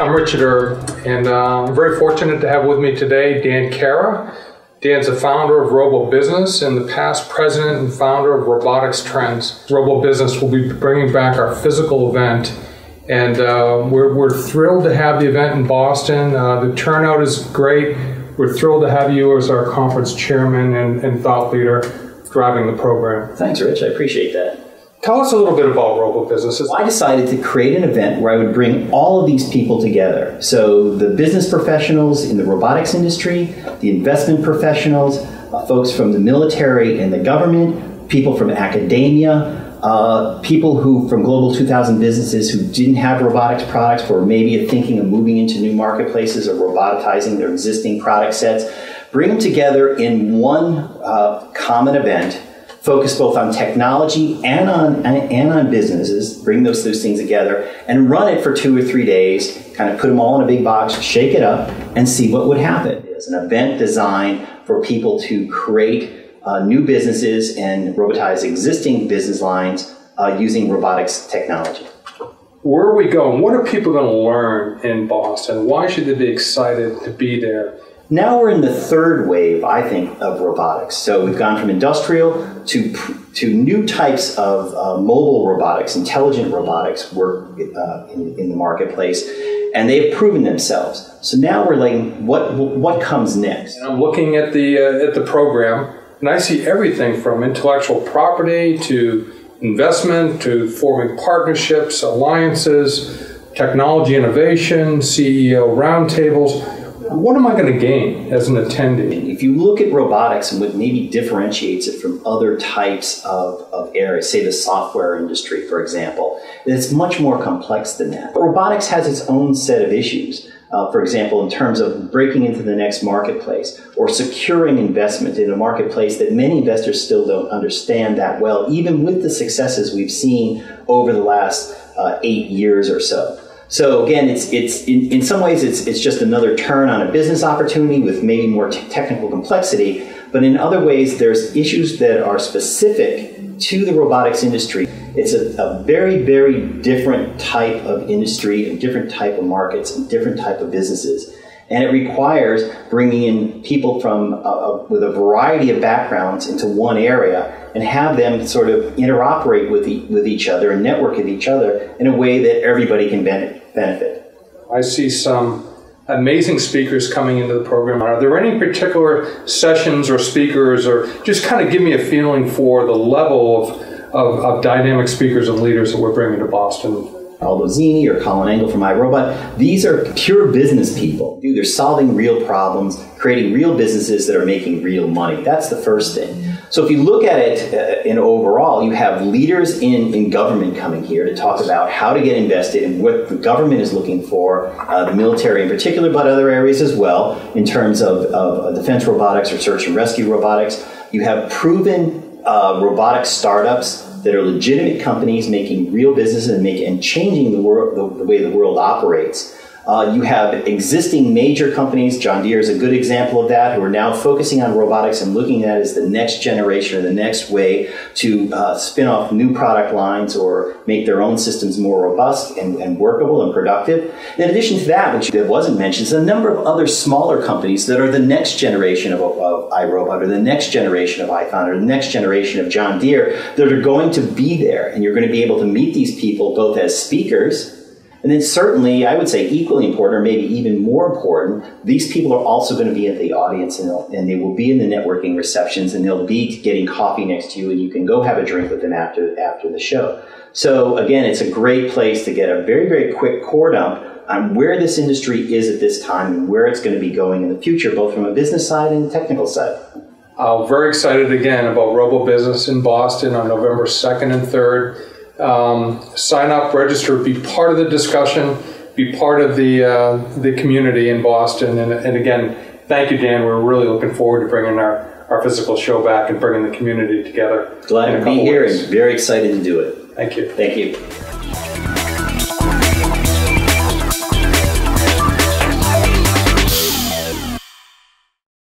I'm Richard Erb, and I'm very fortunate to have with me today Dan Cara. Dan's a founder of RoboBusiness and the past president and founder of Robotics Trends. RoboBusiness will be bringing back our physical event, and we're thrilled to have the event in Boston. The turnout is great. We're thrilled to have you as our conference chairman and thought leader driving the program. Thanks, Rich. I appreciate that. Tell us a little bit about RoboBusiness. Well, I decided to create an event where I would bring all of these people together. So the business professionals in the robotics industry, the investment professionals, folks from the military and the government, people from academia, people who from Global 2000 businesses who didn't have robotics products but were maybe thinking of moving into new marketplaces or robotizing their existing product sets. Bring them together in one common event. Focus both on technology and on businesses, bring those things together, and run it for 2 or 3 days, kind of put them all in a big box, shake it up, and see what would happen. It's an event designed for people to create new businesses and robotize existing business lines using robotics technology. Where are we going? What are people going to learn in Boston? Why should they be excited to be there? Now we're in the third wave, I think, of robotics. So we've gone from industrial to new types of mobile robotics, intelligent robotics work in the marketplace, and they've proven themselves. So now we're like, what comes next? And I'm looking at the program, and I see everything from intellectual property to investment to forming partnerships, alliances, technology innovation, CEO roundtables. What am I going to gain as an attendee? If you look at robotics and what maybe differentiates it from other types of areas, say the software industry, for example, it's much more complex than that. But robotics has its own set of issues, for example, in terms of breaking into the next marketplace or securing investment in a marketplace that many investors still don't understand that well, even with the successes we've seen over the last 8 years or so. So again, it's in some ways it's just another turn on a business opportunity with maybe more technical complexity, but in other ways there's issues that are specific to the robotics industry. It's a very, very different type of industry and different type of markets and different type of businesses. And it requires bringing in people from with a variety of backgrounds into one area and have them sort of interoperate with each other and network with each other in a way that everybody can benefit. I see some amazing speakers coming into the program. Are there any particular sessions or speakers, or just kind of give me a feeling for the level of dynamic speakers and leaders that we're bringing to Boston? Aldo Zini or Colin Angle from iRobot. These are pure business people. They're solving real problems, creating real businesses that are making real money. That's the first thing. So if you look at it in overall, you have leaders in government coming here to talk about how to get invested and what the government is looking for, the military in particular, but other areas as well, in terms of defense robotics or search and rescue robotics. You have proven robotic startups that are legitimate companies making real businesses and changing the way the world operates. You have existing major companies, John Deere is a good example of that, who are now focusing on robotics and looking at it as the next generation or the next way to spin off new product lines or make their own systems more robust and workable and productive. In addition to that, which wasn't mentioned, is a number of other smaller companies that are the next generation of iRobot or the next generation of Icon or the next generation of John Deere that are going to be there, and you're going to be able to meet these people both as speakers. And then certainly, I would say equally important, or maybe even more important, these people are also going to be at the audience, and they will be in the networking receptions, and they'll be getting coffee next to you, and you can go have a drink with them after the show. So again, it's a great place to get a very, very quick core dump on where this industry is at this time and where it's going to be going in the future, both from a business side and a technical side. Very excited again about RoboBusiness in Boston on November 2nd and 3rd. Sign up, register, be part of the discussion, be part of the community in Boston. And again, thank you, Dan. We're really looking forward to bringing our physical show back and bringing the community together. Glad to be here and very excited to do it. Thank you. Thank you.